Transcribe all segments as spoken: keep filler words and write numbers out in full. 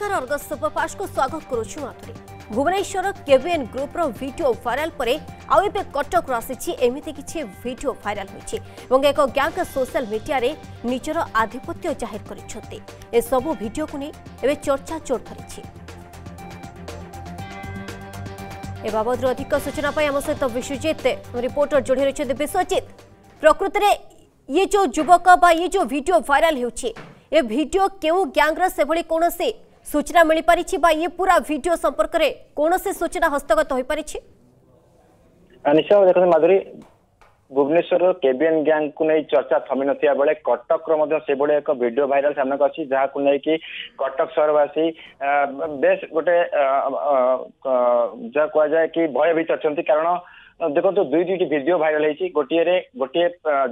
नमस्कार Argus superfast को स्वागत करुछु माथुरी। भुवनेश्वर केवीएन ग्रुप रो वीडियो वायरल परे आउ एबे कटक रासिछि एमिति किछि वीडियो वायरल होइछि एवं एक ग्यांग सोशल मीडिया रे निजरो आधिपत्य जाहिर करिछथि। ए सब वीडियो को नै एबे चर्चा चोर धरिछि। ए बाबद रो अधिक सूचना पय हम सहित विश्वजीत रिपोर्टर जोडी रहिछि। विश्वजीत, प्रकृत रे ये जो युवक बा ये जो वीडियो वायरल होइछि ये वीडियो केउ गैंग रे सेभली कोन से सूचना मिली पारी छि बा ये पूरा वीडियो संपर्क रे कोन से सूचना हस्तगत होई पारी छि? अनिशा देखो माधुरी, भुवनेश्वर केबीएन गैंग को नहीं चर्चा थमी नथिया बेले कटक रो सेभली एक वीडियो वायरल सामना अछि जहा को नै कि कटक शहरवासी बेस गोटे जा कह जाए कि भयभीत अछंती। कारण देखो तो दुई दुईटी वीडियो वायरल होती, गोटे रे गोटे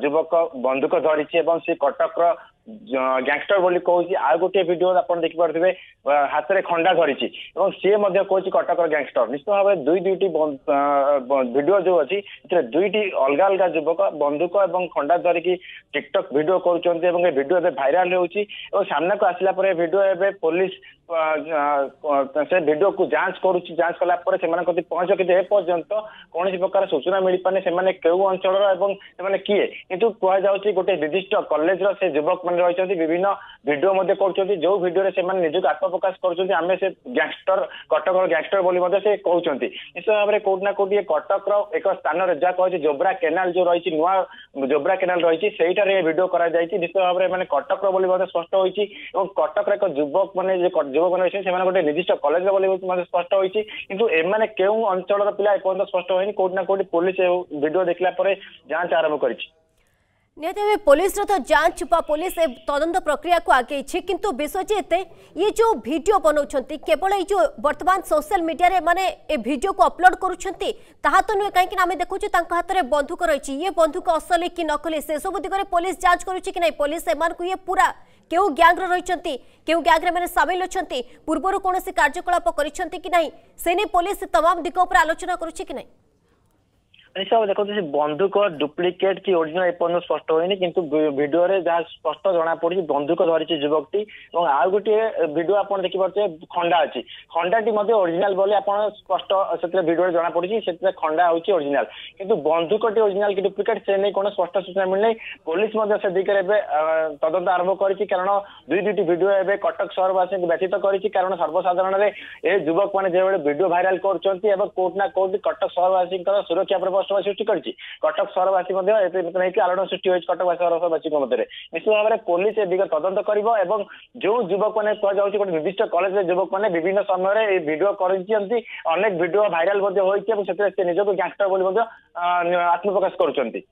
युवक बंदूक धरी से कटक गैंगस्टर बोली कहूँ, आउ गोटे वीडियो आप देखिपे हाथ में खंडा धरी सी कह कटक गैंगस्टर। निश्चित भाव में दुई दुईटी वीडियो जो अच्छी दुईटी अलग अलग युवक बंदूक और खंडा धरिकी टिकटक वीडियो करूँ, वीडियो ए भाइराल होना को आसला वीडियो ए पुलिस से वीडियो को जांच करू जांच कलापर से पहुंच कि एपर्यंत कौन प्रकार सूचना मिल पाने से क्यों अंचल से किए कितु कहुच्च गोटे निर्दिष्ट कॉलेज से युवक मैंने रही विभिन्न वीडियो कर जो वीडियो से निजुक आत्मप्रकाश कर आम से गैंगस्टर कटक गैंगस्टर बोली कहते निश्चित भाव में कौटना कौटे कटक एक स्थान जहाँ कहते जोब्रा केनाल जो रही नुआ जोब्रा केनाल रही वीडियो कर निश्चित भाव में कटक स्पष्ट होती। कटक एक युवक मैंने युवक मैंने से गोटे निर्दिष्ट कलेज स्पष्ट होती कितु एम क्यों अंचल पिला एपर्यंत स्पष्ट होनी कौटना कौटी पुलिस वीडियो देखला जांच आरंभ कर निहत पुलिस तो जांच बा पुलिस तदंत प्रक्रिया को आगे किंतु विश्वजीत ये जो वीडियो बनाउछंती केवल ये जो वर्तमान सोशल मीडिया रे माने ए वीडियो को अपलोड करूछंती ताहा तो नुए काहे कि आमे देखुछी तांका हाथ रे बंदूक रहिछि। ये बंदूक असली कि नकली से सब दिगरे पुलिस जांच करूछि कि नै पुलिस एमान को ये पूरा केउ गैंग रे रहिछंती केउ गैंग रे माने शामिल होछंती पूर्वरो कोनोसी कार्यकलाप करिछंती कि नै से नै पुलिस तमाम दिगो पर आलोचना करूछि कि नै? निश्चय देखो से बंदूक डुप्लिकेट कि ओरिजिनल एपर्यंत स्पष्ट होनी किंतु वीडियो रे जहाँ स्पष्ट जना पड़ी बंदूक धरी युवकटी और आउ गोटे वीडियो आप देखिपे खंडा अच्छी खंडाटी ओरिजिनल बोले आप स्पष्ट से वीडियो जना पड़ी से खंडा होची ओरिजिनल किंतु बंदूकटी ओरिजिनल कि डुप्लिकेट से नहीं कौन स्पष्ट सूचना मिलना पुलिस से दिगरे तदंत आरंभ करी। कारण दुई दुईट वीडियो ए कटक शहरवासी व्यतीत करी कारण सर्वसाधारण ए युवक मैंने जो वीडियो वायरल कर कौट ना कौट कटक शहरवासी सुरक्षा प्रबंध सृष्टि करछि। कटक शहरवासी आलोड़न सृष्टि होछि कटक शहरवासी निश्चित भाव में पुलिस ए दिग तदंत करिबो एवं जो युवक मैंने कहुचे गोटे निर्दिष्ट कलेज युवक मैंने विभिन्न समय भिडियो करछि अनेक भिडियो भाइराल होती निजक गैंगस्टर बोली आत्मप्रकाश करुछंती।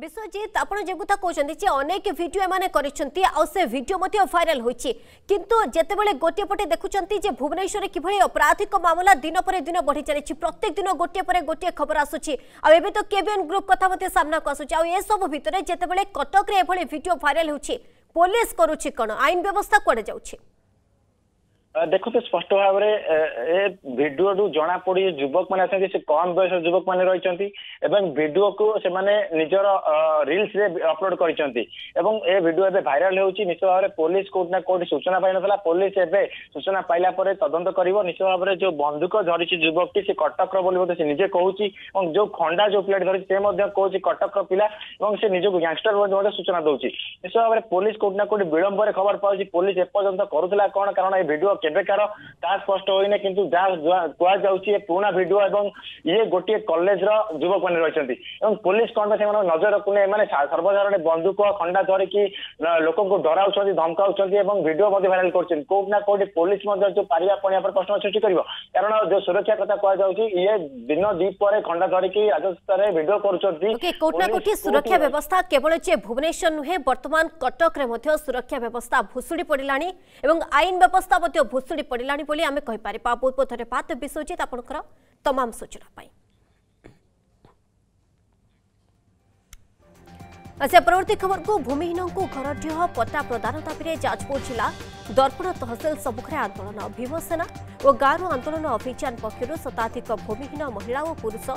विश्वजीत आपन जे गुता कहउछंती जे अनेक वीडियो माने करिसछंती आ से वीडियो मते वायरल होछि किंतु जते बेले गोटे पटे देखुछंती जे भुवनेश्वर किभले अपराधिक मामला दिन पर दिन बढ़ि चलैछि प्रत्येक दिन गोटे पर गोटे खबर आसुछि आ एबे तो केबीएन ग्रुप कथा मते सामना को आसुछि आ ए सब भितरे जते बेले कटक रे एभले वीडियो वायरल होछि पुलिस करूछि कोन आइन व्यवस्था कोडे जाउछि? देखो तो स्पष्ट भाव में ए भिडियो रू जना पड़ी युवक मैंने अच्छे से कम बयस युवक मैंने रही भिडियो को से निजर रिल्स रे अपलोड करछंती एवं ए भिडियो ए भाइराल होउछि। निश्चित भाव में पुलिस कोना कोठी सूचना पाई नथला पुलिस ए सूचना पाइला पर तदंत करिवो। निश्चित भाव में जो बंदूक धरी युवकटी से कटक रो बोली से निजे कहूछि और जो खंडा जो प्लेट धरी से मध्य कहूछि कटक रो पिला और से निजक गैंगस्टर बोली सूचना दउछि। निश्चित भाव में पुलिस कोना कोठी विलंब रे खबर पाउछि पुलिस एपर्यंत करूथला कोन कारण ए भिडियो स्पष्ट होने किंतु कहु पुराना भिडियो एवं ये गोटे कॉलेज युवक मैंने रही पुलिस कौन से नजर रखुने सर्वसाधारण बंदूक खंडा धरिकी लोक डरा धमका भिडियो वायरल करोटना कौटी पुलिस जो पारिया पड़िया पर प्रश्न सृष्टि कर कारण जो सुरक्षा कथा कह दिन दीपर खंडा धरिकी राजस्थान में भिडियो कर सुरक्षा व्यवस्था केवल जे भुवनेश्वर नुहे बर्तमान कटक रे सुरक्षा व्यवस्था भुशुड़ी पड़ा आईन व्यवस्था भुसुड़ी पड़िलानी बोली आमे कहि पारे। बहुत बहुत धन्यवाद विश्वजीत आपनकर तमाम सूचना पाई। अच्छा परवर्ती खबर को भूमिहीनों को घर ढह पट्टा प्रदान दाबी जाजपुर जिला दर्पण तहसिल सम्मुखें आंदोलन भीमसेना और गाँव आंदोलन अभियान पक्षर शताधिक भूमिहीन महिला और पुरुष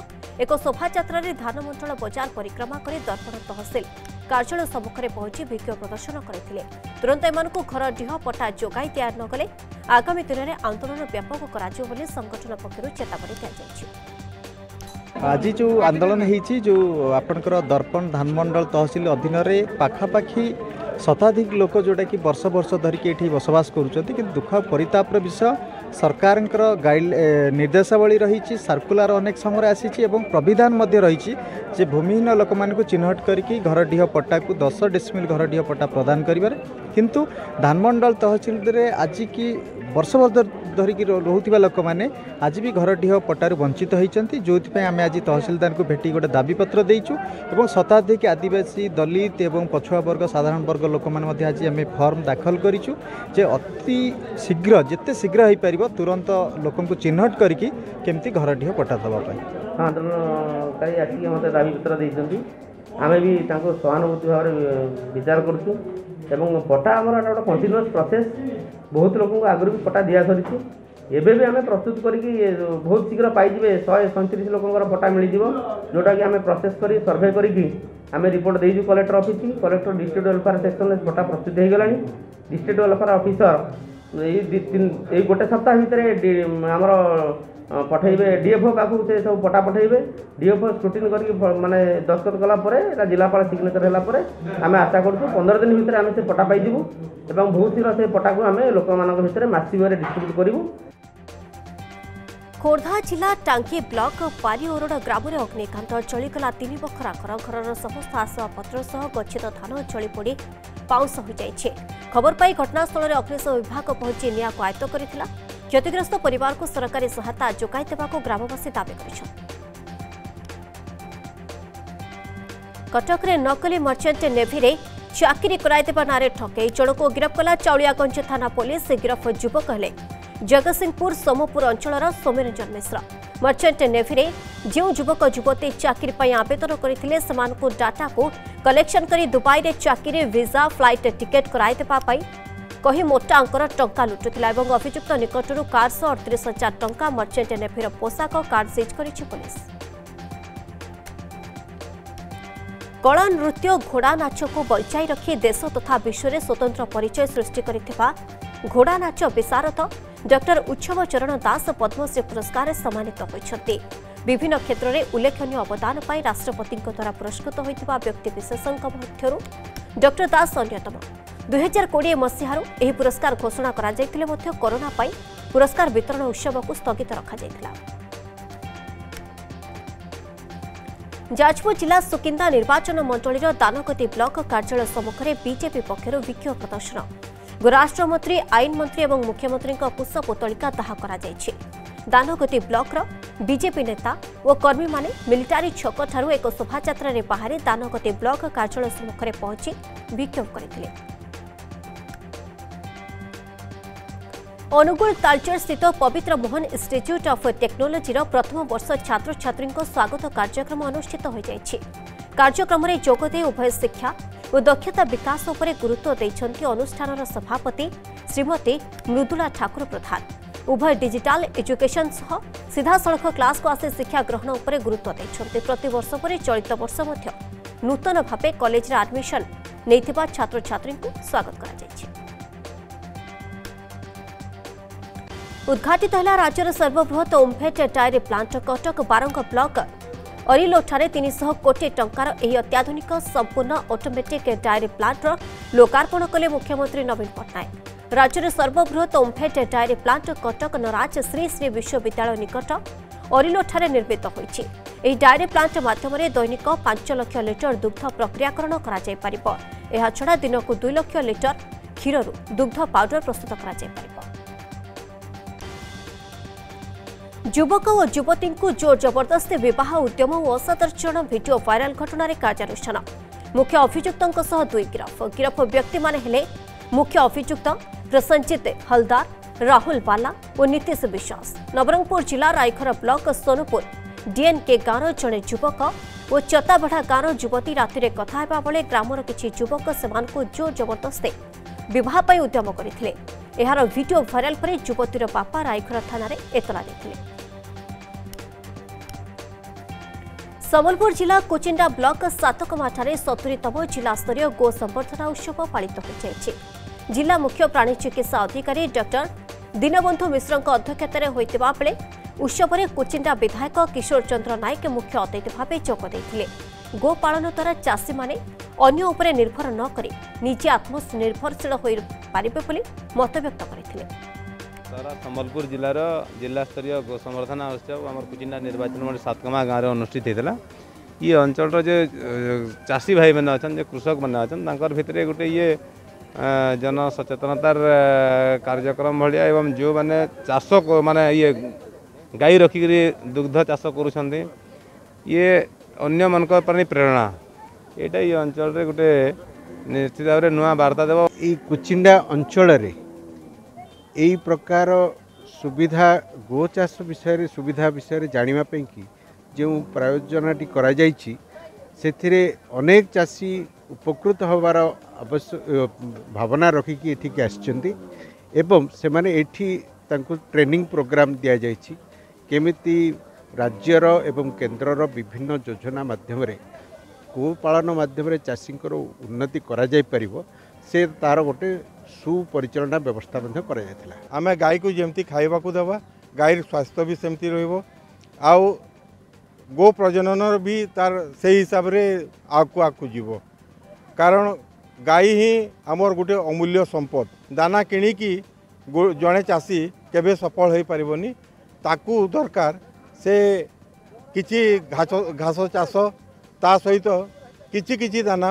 एक शोभायात्रा धानमंडल बजार परिक्रमा कर दर्पण तहसिल कार्यालय सम्मुखें पहुंची विक्षोभ प्रदर्शन करते तुरंत एमू घर डीह पटा जोगाई तैयार नगले आगामी दिन में आंदोलन व्यापक कर संगठन पक्षर चेतावनी दी। आज जो आंदोलन होती जो आपणकर दर्पण धानमंडल तहसिल अधीन पाखापाखी शताधिक लोक जोटा कि वर्ष वर्ष धरिकी ये बसवास करुँच कि दुख परितापर विषय सरकार गाइड निर्देशावली रही सर्कुलर अनेक समय आसी प्रविधान रही भूमिहीन लोक मानू चिन्हट करके घर डीह पट्टा को दस डेसिमिल घर डीह पट्टा प्रदान कर किंतु धानमंडल तहसिल आज की वर्ष वर्ष धरिकी रोकवा लोक मैंने आज भी घर डीह पट्टू वंचित होती जो आम आज तहसिलदार को भेटी गोटे दाबीपत्र देचु शताधिक आदिवासी दलित और पछुआ वर्ग साधारण वर्ग लोक मैंने आज आम फर्म दाखल करूँ जे अति शीघ्र जिते शीघ्र हो पार तुरंत लोक चिन्हट करके केमती घर डीह पट्टा देवाई आंदोलनकारी आसिक मतलब दाबीपत्र देते आम भी सहानुभूति भाव विचार करूँ एवं पट्टा आम गोटे कंटिन्यूअस प्रोसेस बहुत लोगों को आगुरी पट्टा दिया सर एवं आम प्रस्तुत करके बहुत शीघ्र पाइबे शहे सैंतीस लोकर पट्टा मिल जोटा कि आम प्रोसेस कर सर्वे करके आम रिपोर्ट देचु collector office collector district welfare section में पट्टा प्रस्तुत हो गला डिस्ट्रिक्ट वेलफेयर ऑफिसर ये गोटे सप्ताह भितर आम पठेबे डीएफओ पाक सब पटा पठेबे डीएफओ स्क्रूटिन करके माने दस्तखत कला जिलापाल सिग्नेचर है आम आशा कर पंद्रह दिन भितर आम से पटा पाइबू एवं बहुत शीघ्र से पटा को आम लोक मानक भितर मासिक भाव डिस्ट्रीब्यूट करूँ। खोर्धा जिला टांगी ब्लॉक पारिओरड ग्रामीण अग्निकांड चलीगला तीन बखरा घर घर समस्त आसवाबपत्र सह गच्छित धान चलीपोड़ पाउस हो जाए खबर पाई घटनास्थल में अग्निशम विभाग पहुंची निआं को आयत्त करथिला। क्षतिग्रस्त परिवार को सरकारी सहायता जोगाई देबाको ग्रामवासी दावी करिछन्। कटक रे नकली मर्चेंट नेवी रे चाकरी कराई देबा नारे ठकेई जणको गिरफ कला चाउलियागंज थाना पुलिस गिरफ युवक हेले जगत सिंहपुर सोमपुर अंचलर सौम्यरंजन मिश्र। मर्चेंट नेवी रे जो युवक युवती चाकरी पई आवेदन करथिले समानको डाटा को कलेक्शन करी दुबई रे चाकरी वीजा फ्लाइट टिकट कराई देबा पई कही मोटा अंकर टंका लुटुला और अभियुक्त निकटर कार सौ अड़तीस हजार टंका मर्चेंट नेवीर पोशाक कार्ड सीज कर पुलिस। कला नृत्य घोड़ा नाच को बचाई रखी देश तथा विश्व में स्वतंत्र परिचय सृष्टि करिथिबा घोड़ा नाच विशारद डॉक्टर उच्छव चरण दास पद्मश्री पुरस्कार सम्मानित होइछन्ति। विभिन्न क्षेत्र में उल्लेखनीय अवदान पाई राष्ट्रपति द्वारा पुरस्कृत होइथिबा व्यक्ति विशेषज्ञ मध्यरु डॉक्टर दास अन्यतम। दुई हजार कोड़े मसीहारू यह पुरस्कार घोषणा करा जायतिले मध्य कोरोना पाई पुरस्कार वितरण उत्सव को स्थगित रखा जायतिला। जाजपुर जिला सुकिंदा निर्वाचन मंडलीर दानगति ब्लॉक कार्यालय सम्मुखें बीजेपी पक्षरू विक्षोभ प्रदर्शन राष्ट्र मंत्री आईन मंत्री और मुख्यमंत्री पुष्पतोलिका दाह करा जायछि। दानगति ब्लॉकर बीजेपी नेता और कर्मी माने मिलिटारी छक ठारू एक शोभायात्रा रे बाहर दानगति ब्लॉक कार्यालय सम्मुखें पहुंची विक्षोभ करथिले। अनुगुल तालचेर स्थित पवित्र मोहन इंस्टिट्यूट ऑफ टेक्नोलॉजी प्रथम वर्ष छात्र छात्री स्वागत कार्यक्रम अनुष्ठित हो जाए कार्यक्रम में जोगदे उभय शिक्षा और दक्षता विकास उपर गुरुत्व देइछन्ति अनुष्ठानर सभापति श्रीमती मृदुला ठाकुर प्रधान। उभय डिजिटल एजुकेशन सह सीधासलख क्लास को आसी शिक्षा ग्रहण उपर गुरुत्व देइछन्ति। प्रतिवर्ष पर चलित वर्ष मध्य नूतन भावे कॉलेज एडमिशन नैथिबा छात्र छात्री स्वागत करा जाय। उद्घाटित है राज्यर सर्वबृहत OMFED tyre plant Cuttack Barang block अरिलोठारे तीन सौ कोटी टंकार यह अत्याधुनिक संपूर्ण ऑटोमेटिक टायर प्लांटर लोकार्पण कले मुख्यमंत्री नवीन पट्टनायक। राज्यर सर्वबृहत ओमफेड टायर प्लांट कटक नराज श्री श्री विश्वविद्यालय निकट अरिलोठारे निर्मित होइछि। एही टायर प्लांट माध्यम दैनिक पांच लाख लिटर दुग्ध प्रक्रियाकरण कराई पारिबो। एहा छड़ा दिनक दो लाख लिटर क्षीररु दुग्ध पाउडर प्रस्तुत कराई पारिबो। युवक और युवती जोर जबरदस्ती बह उद्यम और असाधारण भिडियो वायरल घटन कार्यानुष्ठान मुख्य अभियुक्त दुई गिरफ गिरफ व्यक्ति माने मुख्य अभियुक्त प्रसन्नजीत हलदार राहुल बाला और नीतीश विश्वास। नवरंगपुर जिला रायघर ब्लॉक सोनपुर डीएनके गांव जड़े युवक और चताबढ़ा गांव युवती राति में कथा बेले ग्रामर किसी युवक से जोर जबरदस्ती बहुत उद्यम करते एहार वीडियो वायरल पर युवतीर बापा रायघर थाना एतला देथिले। संबलपुर जिला कोचिंडा ब्लॉक सातकमाठारे सत्तरीतम जिला स्तरीय गो संवर्धना उत्सव पालित हो जिला मुख्य प्राणी चिकित्सा अधिकारी डॉक्टर दीनबंधु मिश्र अध्यक्षतार होता बेले उत्सव में कोचिंडा विधायक किशोर चंद्र नायक मुख्य अतिथि भाव जोगदे। गोपालन द्वारा चाषी मैंने अन्य उपरे निर्भर नक निजे आत्मनिर्भरशील हो पारे मतव्यक्त करते। सारा संबलपुर जिलार जिला स्तरीय गो संवर्धना उत्सव आम कोचिंडा निर्वाचन मंडल सातकमा गाँव में अनुष्ठित होता। ये अंचल जे चाषी भाई मैंने अच्छा कृषक मैंने अच्छा भितर गोटे ये जनसचेतनतार कार्यक्रम भाया एवं जो मैंने चाष माने ये गाई रखिक दुग्ध चाष कर अन्य मान प्रेरणा यहाँ ये अंचल गोटे निश्चित भाव में नुआ बार्ता देव। ये कोचिंडा अंचल यही प्रकार सुविधा गोचाष विषय सुविधा विषय जानापी कि जो प्रायोजनाटी करें अनेक चाषी उपकृत होवार आवश्यक भावना रखिक एवं से माने एठी तांकु ट्रेनिंग प्रोग्राम दिया जायछि केमिति राज्यर एवं केन्द्रर विभिन्न योजना मध्यम गोपालन मध्यम चाषी उन्नति कराई पार से तार गोटे सुपरिचालना व्यवस्था आम गाई को जमती खाइबा को देवा गाईर स्वास्थ्य भी सेमती रहिबो आउ गो प्रजनन भी तार से हिसाब से आगु आगु जीवो कारण गाई ही आमर गोटे अमूल्य संपद दाना किणिकी जड़े चाषी केबे सफल हो पारबनी ताकू दरकार से किसी घास घास चाष ता सहित किसी किसी दाना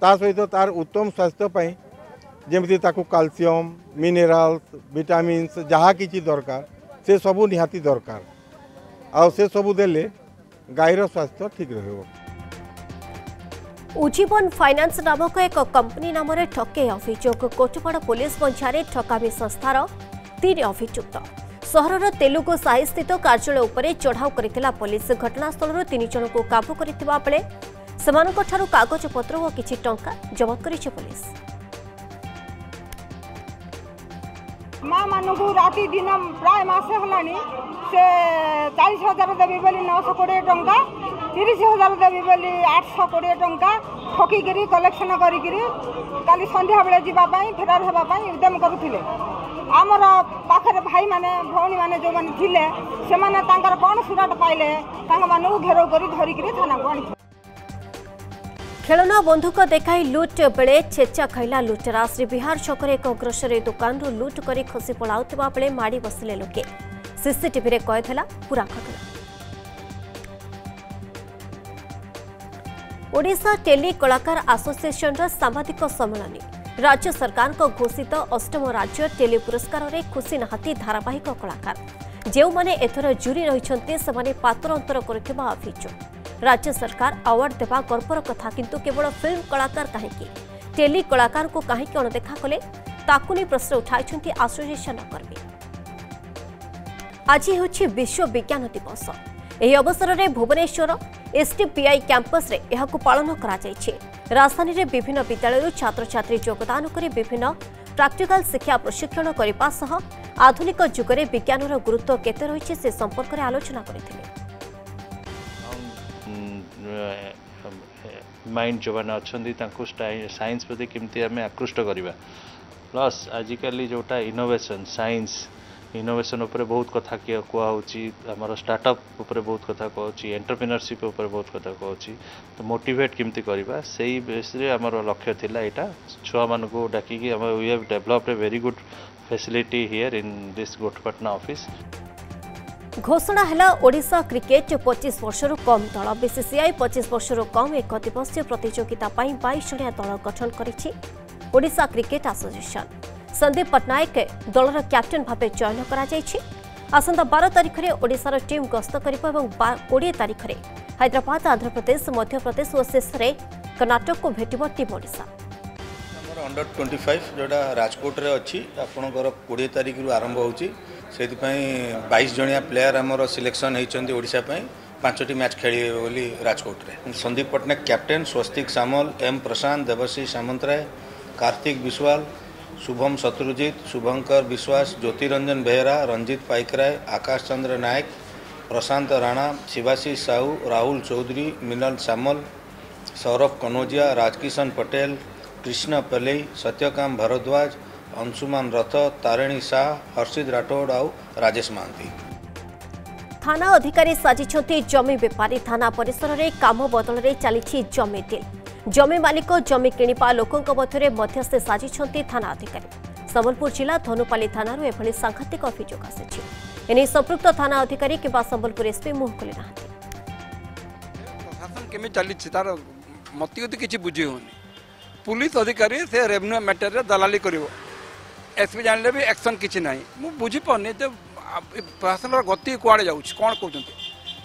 ता सहित तार उत्तम स्वास्थ्य जमी ताकू कैल्शियम मिनरल्स विटामिन जहाँ किसी दरकार से सबू निहाती दरकार आ से सबू देले गाईर स्वास्थ्य ठीक रहिबो। उज्जीवन फाइनान्स नामक एक कंपनी नाम ठके अभियोग कोटपाड़ पुलिस पंचायत ठकामी संस्थार तीन अभियुक्त सहरर तेलुगु साहि स्थित कार्यालय उपरे चढ़ाऊ करितला पुलिस घटनास्थल तीन जन को काबू करितबा बेले सेमानक ठारु कागजपत्र और किछि टंका जब्त करिछि पुलिस। माँ मानू राति दिन प्राय मासे हलानी से चालीस हजार देवी बोली नौश कोड़े टंका तीस हजार देवी बोली आठश कोड़े टंका ठकिक कलेक्शन करी संध्या बेले जावाई फेरार होगापी उद्यम करुले। आमर पाखे भाई मैंने भौणी मैंने जो मैंने थिले से माने तांकर कौन सुराट पाइले घेराव कर धरिक थाना को आनी। खेलना बंधुक देखाई लुट बेले छेचा खाइला लुटेरा श्रीविहार छकरे एक ग्रोसरी दुकान लुट कर खसी पलाउथिबा बेले माड़ी बसिले लोके सीसीटीवी रे कैद हला पूरा घटना। ओडिशा टेली कलाकार एसोसिएशन सांबादिक सम्मेलन राज्य सरकार को घोषित अष्टम राज्य टेली पुरस्कार रे खुशी नाहती धारावाहिक कलाकार जो माने एथर जुरी रहिछन्ते समाने पात्र अंतर करथिबा अभियोग। राज्य सरकार अवार्ड देवा गर्वर कथा किंतु केवल फिल्म कलाकार कहीं टेली कलाकार को कहीं अणदेखा कले ताकुनी प्रश्न उठाई एसोसिएशन कर्मी। आज होछि विश्व विज्ञान दिवस यह अवसर में भुवनेश्वर एसटीपीआई कैंपस रे यह पालन राजधानी रे विभिन्न विद्यालय छात्र छात्री योगदान कर विभिन्न प्रैक्टिकल शिक्षा प्रशिक्षण करने सह आधुनिक जुगरे विज्ञानर गुरुत्व केते रहिछि से संपर्क में आलोचना करथिले। माइंड जो मैंने अच्छा साइंस प्रति केमती आम आकृष्ट करवा प्लस आजिकल जोटा इनोवेशन साइंस इनोवेशन उपर बहुत कथा कहूँ आम स्टार्टअप उपर बहुत कथा कहूँ एंटरप्रेन्योरशिप उपर बहुत कथा कहूँ तो मोटिवेट केमती करवा से बेस्रे आम लक्ष्य थिला एटा छुआ मान को डाकी we have developed a very good facility here in this Gotpatna office. घोषणा हला ओडिशा क्रिकेट पच्चीस वर्षर कम दल बीसीसीआई पच्चीस वर्षर कम एक दिवसीय प्रतियोगिता बाईस जणिया दल गठन करिछि ओडिशा क्रिकेट एसोसिएशन। संदीप पटनायक दलर कैप्टेन भावे चयन करा जायछि। आसंता बारह तारीख रे ओडिशार टीम गस्त करिबो एवं बीस तारीख रे हैदराबाद आंध्र प्रदेश मध्य प्रदेश और शेष रे कर्नाटक को भेटिबो team Odisha. Under twenty five जोटा राजकोट रे अछि आपनकर बीस तारीख रु आरंभ होछि से बाईस जणिया प्लेयर आमर सिलेक्शन होती ओडिशा पाई पांचटी मैच खेलिए बोली राजकोट रे। संदीप पटनायक कैप्टेन स्वस्तिक सामल एम प्रशांत देवश्री सामंतराय कार्तिक विश्वाल शुभम शत्रुजित शुभंकर विश्वास ज्योतिरंजन बेहरा रंजित पाइकराय आकाश चंद्र नायक प्रशांत राणा, शिवाशीष साहू, राहुल चौधरी, मिनल सामल, सौरभ कनौजिया, राजकिशन पटेल, कृष्ण पलई, सत्यकाम भारद्वाज, अंशुमान रथ, तारिणी शाह, हर्षित राठौड़ और राजेश महांती। थाना अधिकारी साजिछंती जमी बेपारी। थाना परिसर रे काम बदल रे चली जमी डील। जमी मालिक जमी किणिपा लोकों मध्य मध्यस्थ साजिछंती थाना अधिकारी। संबलपुर जिला धनुपाली थाना एभली सांघातिक अभियोग आसिछि। एने संपृक्त थाना अधिकारी किंबा संबलपुर एसपी मुह खोली नाहांती। प्रशासन केमे चली छि तार मतिगति किछि बुझी होनी। पुलिस अधिकारी से रेवेन्यू मैटर रे दलाली करिवो। एसपी जानले भी एक्शन किछि नाही। मु बुझी पने जे प्रशासन गति कड़े जाऊँ कौन कौन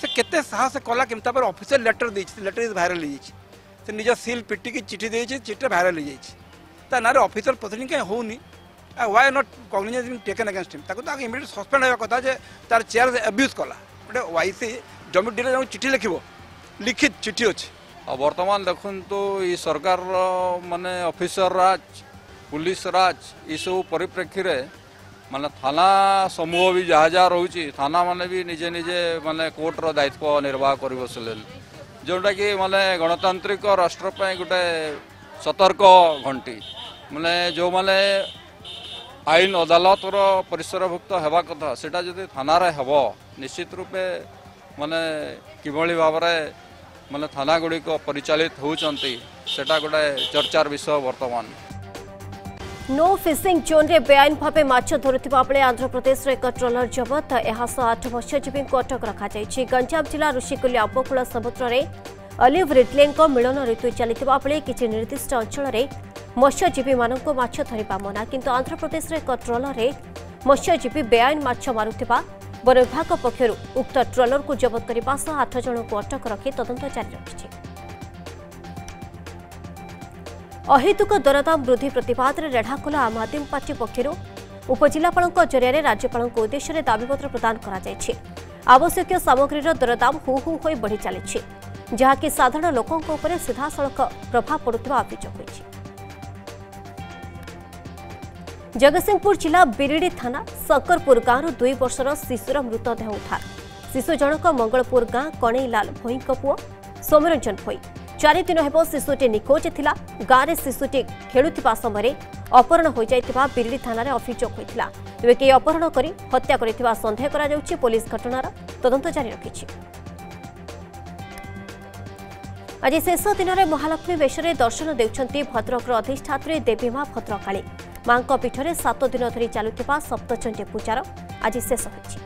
से केते साहस कला कि ऑफिशियल लेटर देछि। लेटर इज वायरल हो निज सील पिटी की चिठी दे चिठी वायरल हो जाए ना ऑफिशियल प्रोसीडिंग कहीं होनी। Why not cognizance taken against him. ताको ताको इमिडिएट सस्पेंड होगा कथा जे तार चेयर एब्यूज कला गोटे वाईसी जमी डील चिठी लिखो लिखित चिठी अच्छे। बर्तमान देखु ये सरकार मानने ऑफिसर राज पुलिस राज ये सब परिप्रेक्षी माने थाना समूह भी जहाँ जहाँ रोचे थाना माने भी निजे निजे माने कोर्टर दायित्व निर्वाह कर जोटा कि माने गणतांत्रिक राष्ट्रपाई गोटे सतर्क घंटी माने जो माने आईन अदालतर परिसरभुक्त होगा कथा सेटा जदि थाना रे हबो निश्चित रूपे माने किभली भाबरे माने थाना गुड़िक परिचालित होउचंती सेटा गोटे चर्चार विषय वर्तमान। नो फिशिंग जोन रे बेआईन भावे माछ धरुथिबा बेले आंध्र प्रदेश रे एक ट्रोलर जबत। एहास आठ मत्स्यजीवी को अटक रखा जायछि। गंजाम जिला ऋषिकुल्या उपकूल समुद्र रे अलिव रिटलेन को मिलन ऋतु चलिथिबा बेले किछि निर्दिष्ट अंचल रे मत्स्यजीवी मानको माछ धरिबा मना। किंतु आंध्र प्रदेश रे एक ट्रोलर रे मत्स्यजीवी बेआईन माछ मारुथिबा वन विभाग पक्षरु उक्त ट्रोलर को जबत करिबा सह आठ जन को अटक रखि तदंत जारी रखिछि। अहेतुक दरदाम वृद्धि प्रतिवाद रे रेढ़ाखोला आम आदमी पार्टी पक्षरु उपजिलापाल जरिया राज्यपाल उद्देश्य में दाबीपत्र प्रदान करा जायछि। आवश्यक सामग्री दरदाम हु हु होई बढ़ी चली जहाँकि साधारण लोकों पर सीधासख प्रभाव पड़ुवा अभियोग होइछि। जगतसिंहपुर जिला बिरिडी थाना शंकरपुर गांव दुई वर्षर शिशुर मृतदेह उद्धार। शिशु जनक मंगलपुर गां कणईलाल भोई पुओ सौम्यरंजन भोई। चार दिन हेबो शिशुटी निखोज थिला। गाँव शिशुटी खेलुथिबा समय अपहरण हो जाइतिबा बिरिडी थाना रे अभियोग होइतिला। तेबे के अपहरण करी हत्या करिथिबा संदेह करा जाउछि। पुलिस घटनार तदंत जारी रखिछि। आज शेष दिन रे महालक्ष्मी वेश रे दर्शन देउछंती भद्रक अधिष्ठात्री देवी मां भद्रकाली। मांको पीठरे सात दिन धरि चालुथिबा सप्तचंडी पूजार आज शेष होइछि।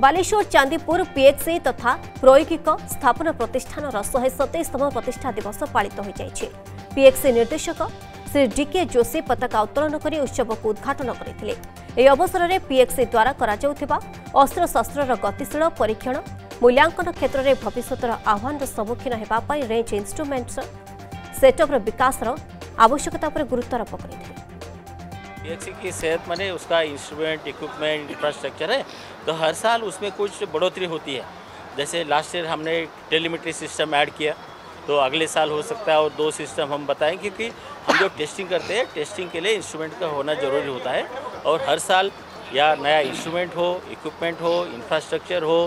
बालेश्वर चांदीपुर पीएचसी तथा प्रौगिक स्थापना प्रतिष्ठान शहे सतैशतम प्रतिष्ठा दिवस पालित हो जाएगी। पीएचसी निर्देशक श्री डीके जोशी पताका उत्तोलन कर उत्सव को उद्घाटन करते। अवसर में पीएचसी द्वारा अस्त्रशस्त्र गतिशील परीक्षण मूल्यांकन क्षेत्र में भविष्यतर आह्वान सम्मुखीन होगा रेंज इंस्ट्रुमेंट्स सेटअप विकास आवश्यकता पर गुरुत्वारोप करते। पीएचसी की सेहत माने उसका इंस्ट्रूमेंट इक्विपमेंट इंफ्रास्ट्रक्चर है तो हर साल उसमें कुछ बढ़ोतरी होती है। जैसे लास्ट ईयर हमने टेलीमेट्री सिस्टम ऐड किया तो अगले साल हो सकता है और दो सिस्टम हम बताएं क्योंकि हम जो टेस्टिंग करते हैं टेस्टिंग के लिए इंस्ट्रूमेंट का होना जरूरी होता है और हर साल या नया इंस्ट्रूमेंट हो इक्विपमेंट हो इंफ्रास्ट्रक्चर हो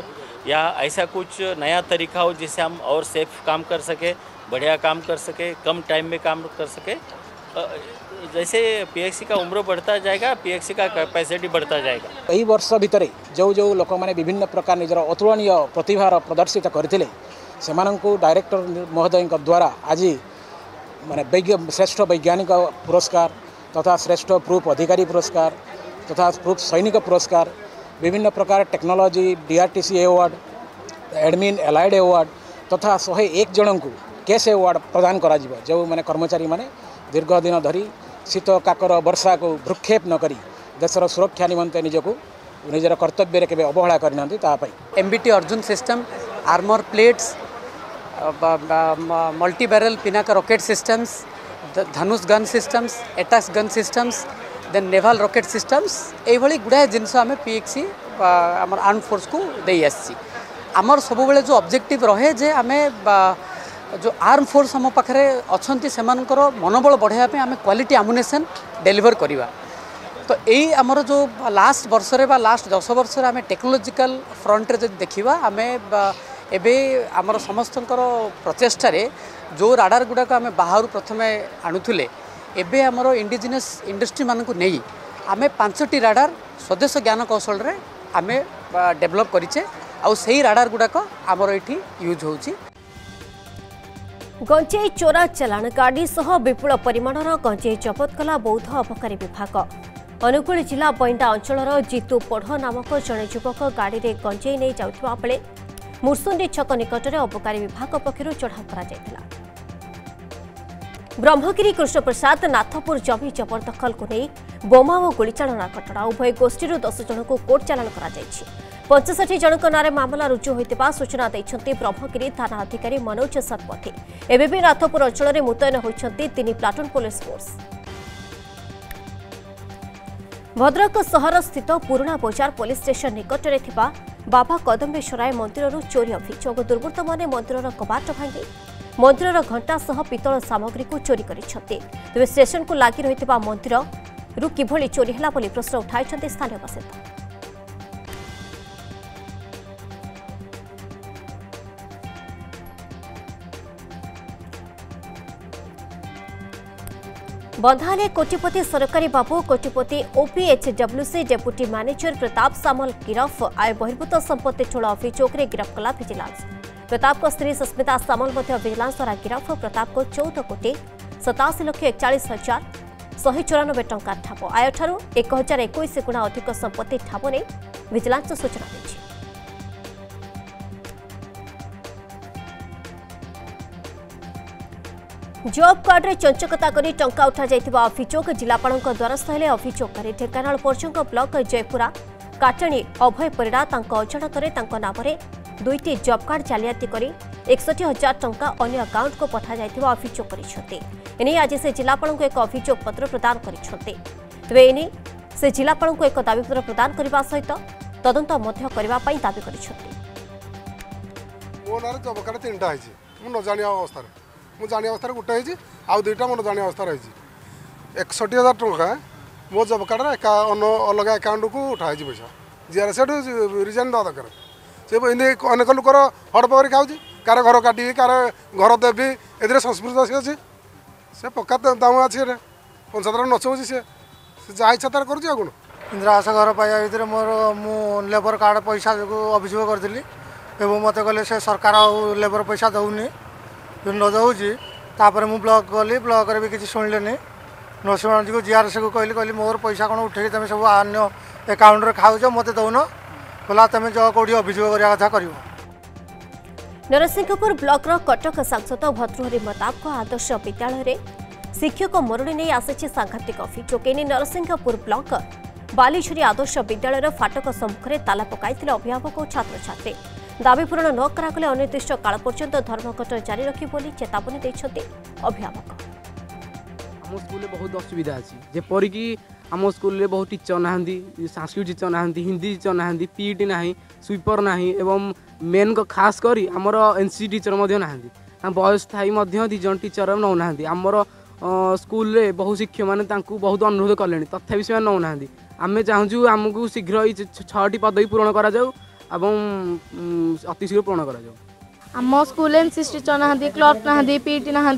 या ऐसा कुछ नया तरीका हो जिससे हम और सेफ काम कर सके बढ़िया काम कर सके कम टाइम में काम कर सके। जैसे पीएचसी का उम्र बढ़ता जाएगा पीएचसी का कैपेसिटी बढ़ता जाएगा। कई वर्ष भितर जो जो लोक मैंने विभिन्न प्रकार निजर अतुलनीय प्रतिभार प्रदर्शित करते से डायरेक्टर महोदय द्वारा आज मानने श्रेष्ठ वैज्ञानिक पुरस्कार तथा श्रेष्ठ प्रूफ अधिकारी पुरस्कार तथा प्रूफ सैनिक पुरस्कार विभिन्न प्रकार technology DRTC award admin allied award तथा शहे एक जन को कैश अवार्ड प्रदान करा जिबा। जो माने कर्मचारी माने दीर्घ दिन धरी शीत काकर वर्षा को भ्रुक्षेप न करी देशर सुरक्षा निमंते निजको निजर कर्तव्य के अवहेला करनांती तापाई MBT Arjun system armour plates multi barrel Pinaka rocket systems Dhanush gun systems ATAGS gun systems then naval rocket systems एभली गुडाय जिनस आमे पीएक्सी हमर आर्म फोर्स को देई आसी। हमर सब बेले जो ऑब्जेक्टिव रहे जे आमे जो आर्म फोर्स आम पाखे अच्छा से मनोबल बढ़ाया क्वालिटी आमुनेसन डेलीवर करवा तो यही आमर जो लास्ट वर्ष रे लास्ट दस वर्ष आम टेक्नोलोजिकल फ्रंट रे देखा आम एवं आमर समस्त प्रचेषार जो राडार गुड़ाक आम बाहर प्रथम आणुले एवं आमर इंडिजिनियस इंडस्ट्री मानू नहीं आम पांचटी राडार स्वदेश ज्ञान कौशल रे आम डेवलप करें आउ से राडार गुड़ाक आमर ये यूज हो। गंजेई चोरा चलाण गाड़ी सह विपुल परिमाणर गंजेई जबत कला बौद्ध अबकारी विभाग। अनुगुल जिला बइंदा अंचलर जीतू पढ़ नामक जड़े युवक गाड़ी में गंजेई नहीं जाउथिबा बेले मुर्सुंडी छक निकटने अबकारी विभाग पक्षर चढ़ाऊ करा। ब्रह्मगिरी कृष्णप्रसाद नाथपुर जमी जबरदखल को नहीं बोमा और गोलीचालना घटना उभय गोष्ठी दस जन को कोर्ट चालाण कर पचषठी जन नारे मामला रुजु होता सूचना देते ब्रह्मगिरी थाना अधिकारी मनोज शतपथी। एबी नाथपुर अंचल में मुतयन होती तीन प्लाटून पुलिस फोर्स। भद्रक सहर स्थित पुराणा बजार पुलिस स्टेशन निकट में थिबा बाबा कदम्बेश्वराय मंदिर चोरी अभियोग। दुर्वृत्त मैंने मंदिर कबाट भांगी मंदिर घंटा सह पितल सामग्री को चोरी करते तेज स्टेशन को लग रही मंदिर किभली चोरी है प्रश्न उठाई स्थानीय बासिंदा। बंधाले कोटिपति सरकारी बाबू कोटिपति OPHWC deputy manager Pratap Samal गिरफ। आय बहिर्भूत संपत्ति ठोल अभियोग में गिरफ कला भिजिलांस। प्रताप को स्त्री सुस्मिता सामल भिजिलांस द्वारा गिरफ। प्रताप को चौदह कोटी सताशी लक्ष एकचाश हजार शहे चौरानबे टंका ठाप। आय ठारू एक हजार एक गुणा अधिक संपत्ति ठाप ने भिजिलांस सूचना दी। जॉब कार्ड रे चंचकता करी टंका उठा जायतिबा अभियोग। जिलापालक द्वारस्थ हेले अभियोगकारी। ढेंकानाल परचंग ब्लॉक जयपुरा काटणी अभय परिडा अजाणतरे नाम दुईटी जॉब कार्ड जालियाती करी एकसठ हजार टंका अन्य अकाउंट को पठा जायतिबा अभियोग करिसते। एने आज से जिलापालक एक अभियोग पत्र प्रदान करिसते। तबे एने से जिलापालक एक दाबीपत्र प्रदान करबा सहित तदंत मध्य करबा पई दाबी करिसते। ओनर जॉब कार्ड तीनटा आइछि मु न जानिया अवस्था रे मु जानी अवस्था गोटे आउ दुईटा मोर जानी अवस्था रही एकसठी हजार टंका मो जब कार्ड एका अलग एकाउंट को उठाई पैसा जीआर से रिजाइन दवा दरकार से अनेक लोकर हड़पकरी खाऊँ कार घर काटी कार घर देवी ए संस्कृत सी अच्छे से पक्का दाम अच्छे पंचायत नचौच सी जहाँ इच्छा तार कर इंदिरा आवास घर पाइबा भितर मोर मुझ लेबर कार्ड पैसा जो अभियोग करी एवं मत कहे से सरकार लेबर पैसा दौनी नजाऊपर मुझ ब्लक गली ब्लक भी किसी शुणिले नरसिंह को जीआरएस को कहली कहली मोर पैसा कौन उठे तुम सब अन्य एकाउंट खाऊ मत दौन बोला तुम जो कौटी अभियोग करवा कथा कर। नरसिंहपुर ब्लक कटक सांसद भर्तृहरि महताब को आदर्श विद्यालय शिक्षक मरुड़ी नहीं आसी सांघातिक अभियोग। नरसिंहपुर ब्लक बालीझुरी आदर्श विद्यालय फाटक सम्मुखें ताला पकड़ते अभिभावक और छात्र छात्री। दाबी पूरण न करागले अनिर्दिष्ट काल पर्यंत धर्मघट जारी रखी बोली चेतावनी देछते अभिभावक। आम स्कूल में बहुत असुविधा अच्छी जेपरिक आम स्कूल में बहुत टीचर ना संस्कृत टीचर ना हिंदी टीचर ना पीईटी ना स्वीपर ना एवं मेन खास कर आमर एनसी टीचर ना बयस थी दिजन टीचर नौना आमर स्कूल में बहु शिक्षक मैंने बहुत अनुरोध कले तथापि से नौना आम चाहूँ आमको शीघ्र छःटी पदवी पूरण कराऊ अतिशीघ्र पूर्ण कर। आम स्कूल एन सी टीचर ना क्लर्क ना पीईटी ना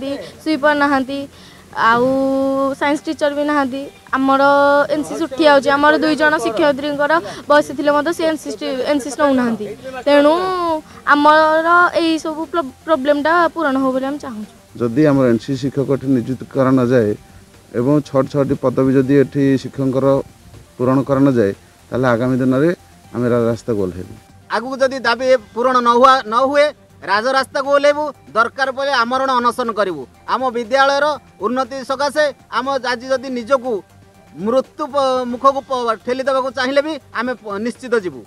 स्वीपर ना साइंस टीचर भी ना आमर एन सी उठी जामर दुईज शिक्षयित्री बयस थी एन सी एन सी नौना तेणु आमर यही सब प्रोब्लेमटा पूरण हो बोले हम चाहूँ। जदि आम एन सी शिक्षक नियुक्त करा न जाए एवं छठ छठी पदवी जदि ये शिक्षक पूरण करा न जाए तो आगामी दिन में हमारा रास्ता गोल है आगु जदि दाबी पूरण न हुआ न हुए राज रास्ता गोल हेबू दरकार पड़े आमरण अनशन करूँ आम विद्यालय उन्नति सकाशे आम आज जदि निजक मृत्यु मुख को ठेलीदेवा को चाहिए भी आम निश्चित जीवु।